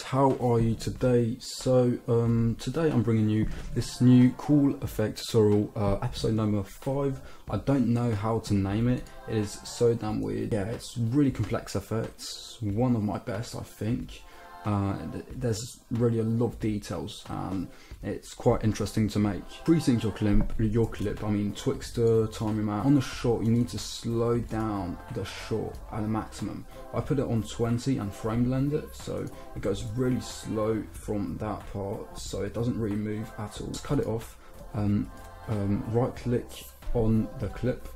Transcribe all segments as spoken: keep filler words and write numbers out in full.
guys, how are you today? So um, today I'm bringing you this new cool effect Sorrel uh, episode number five. I don't know how to name it. It is so damn weird. Yeah, it's really complex effects. One of my best, I think. Uh, there's really a lot of details and it's quite interesting to make. Pre-sync your clip, your clip, I mean Twixter, time him out. On the shot you need to slow down the shot at a maximum. I put it on twenty and frame blend it, so it goes really slow from that part, so it doesn't really move at all. Just cut it off, um, um, right click on the clip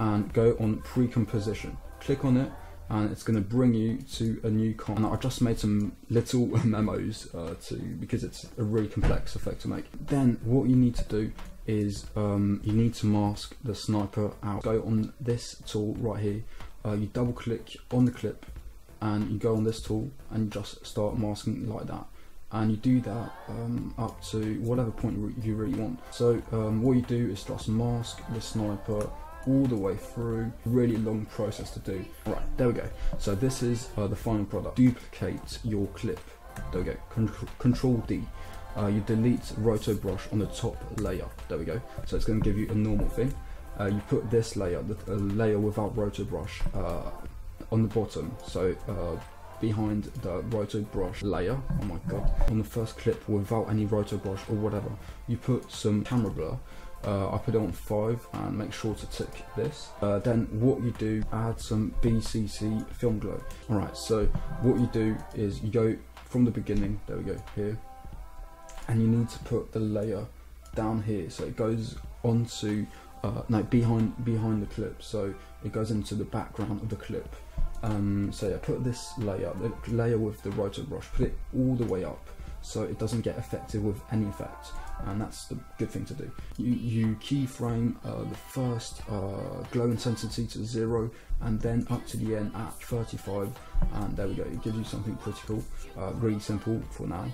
and go on pre-composition. Click on it and it's going to bring you to a new con. And I just made some little memos uh, to, because it's a really complex effect to make. Then what you need to do is um, you need to mask the sniper out. Go on this tool right here, uh, you double click on the clip and you go on this tool and just start masking like that. And you do that um, up to whatever point you really want. So um, what you do is just mask the sniper all the way through. Really long process to do. Right, there we go. So this is uh, the final product. Duplicate your clip. There we go. Contr control D. Uh, you delete roto brush on the top layer. There we go. So it's going to give you a normal thing. Uh, you put this layer, the uh, layer without roto brush, uh, on the bottom. So uh, behind the roto brush layer. Oh my god. On the first clip without any roto brush or whatever, you put some camera blur. Uh, I put it on five and make sure to tick this. Uh, then what you do, add some B C C film glow. Alright, so what you do is you go from the beginning, there we go, here, and you need to put the layer down here so it goes onto, uh, no, behind, behind the clip, so it goes into the background of the clip. Um, so yeah, put this layer, the layer with the roto brush, put it all the way up so it doesn't get affected with any effect, and that's the good thing to do. You, you keyframe uh, the first uh, glow intensity to zero and then up to the end at thirty-five, and there we go, it gives you something pretty cool, uh, really simple for now.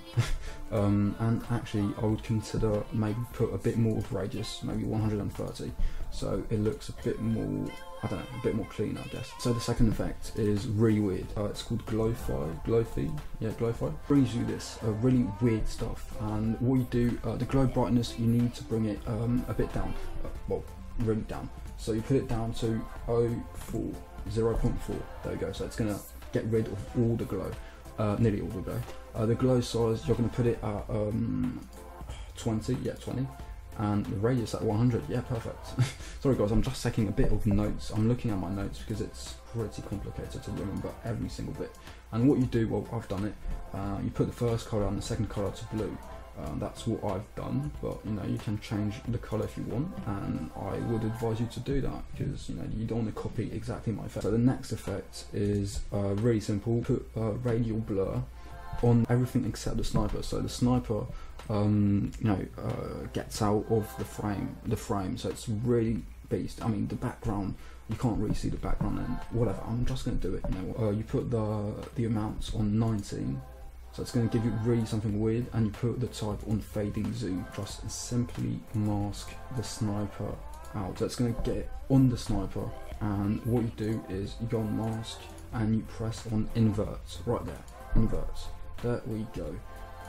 um, and actually I would consider maybe put a bit more of radius, maybe one hundred thirty, so it looks a bit more, I don't know, a bit more clean, I guess. So the second effect is really weird. Uh, it's called glowfy, glowfy, yeah, glowfy. Brings you this uh, really weird stuff, and what you do, uh, the glow brightness, you need to bring it um, a bit down, uh, well, really down. So you put it down to zero point four, there we go. So it's gonna get rid of all the glow, uh, nearly all the glow. Uh, the glow size, you're gonna put it at um, twenty, yeah, twenty. And the radius at one hundred, yeah, perfect. Sorry guys, I'm just taking a bit of notes. I'm looking at my notes because it's pretty complicated to remember every single bit. And what you do, well, I've done it, uh, you put the first colour and the second colour to blue. Uh, that's what I've done, but you know, you can change the colour if you want, and I would advise you to do that because you know, you don't want to copy exactly my effect. So the next effect is uh, really simple. Put uh, radial blur on everything except the sniper, so the sniper um you know uh, gets out of the frame the frame so it's really beast. I mean the background, you can't really see the background and whatever, I'm just going to do it, you know. Uh, you put the the amounts on nineteen, so it's going to give you really something weird, and you put the type on fading zoom. Just simply mask the sniper out, so it's going to get on the sniper, and what you do is you go on mask and you press on invert, right there, invert. There we go.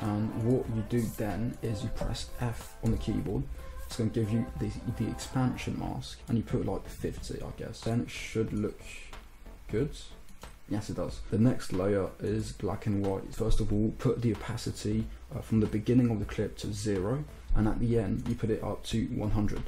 And what you do then is you press F on the keyboard. It's going to give you the, the expansion mask, and you put like fifty, I guess. Then it should look good. Yes, it does. The next layer is black and white. First of all, put the opacity uh, from the beginning of the clip to zero, and at the end you put it up to one hundred.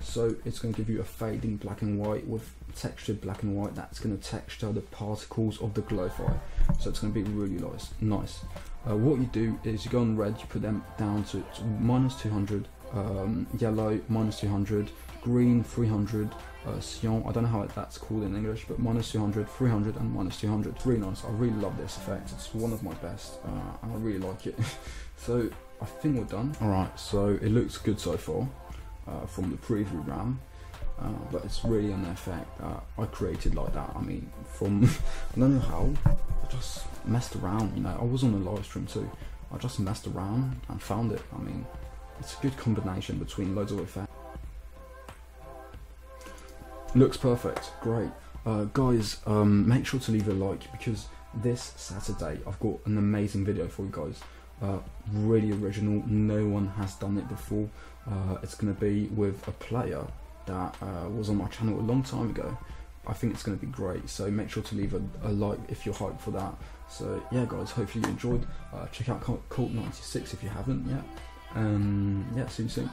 So it's going to give you a fading black and white with textured black and white. That's going to texture the particles of the glowfy, so it's going to be really nice. Nice. Uh, what you do is you go on red, you put them down to, to minus two hundred, um, yellow minus two hundred, green three hundred, uh, cyan, I don't know how that's called in English, but minus two hundred, three hundred and minus two hundred. It's really nice. I really love this effect. It's one of my best, uh, and I really like it. So I think we're done. Alright, so it looks good so far uh, from the preview round. Uh, but it's really an effect that I created like that. I mean, from I don't know how, I just messed around, you know. I was on a live stream too. I just messed around and found it. I mean, it's a good combination between loads of effects. Looks perfect, great. Uh, guys, um, make sure to leave a like, because this Saturday I've got an amazing video for you guys. Uh, really original, no one has done it before. Uh, it's going to be with a player that uh, was on my channel a long time ago. I think it's going to be great, so make sure to leave a, a like if you're hyped for that. So yeah guys, hopefully you enjoyed. Uh, check out Cult ninety-six if you haven't yet. Um, yeah, see you soon.